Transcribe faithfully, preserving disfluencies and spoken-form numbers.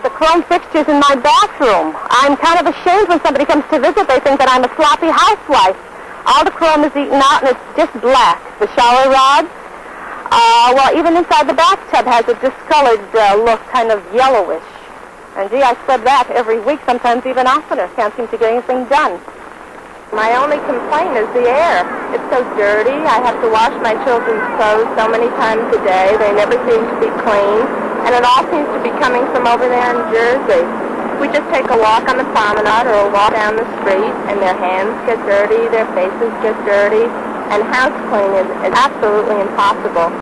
The chrome fixtures in my bathroom. I'm kind of ashamed when somebody comes to visit. They think that I'm a sloppy housewife. All the chrome is eaten out and it's just black. The shower rod, uh, well, even inside the bathtub has a discolored uh, look, kind of yellowish. And gee, I scrub that every week, sometimes even oftener. Can't seem to get anything done. My only complaint is the air. It's so dirty. I have to wash my children's clothes so many times a day. They never seem to be clean. And it all seems to be coming from over there in Jersey. We just take a walk on the promenade or a walk down the street, and their hands get dirty, their faces get dirty, and house cleaning is absolutely impossible.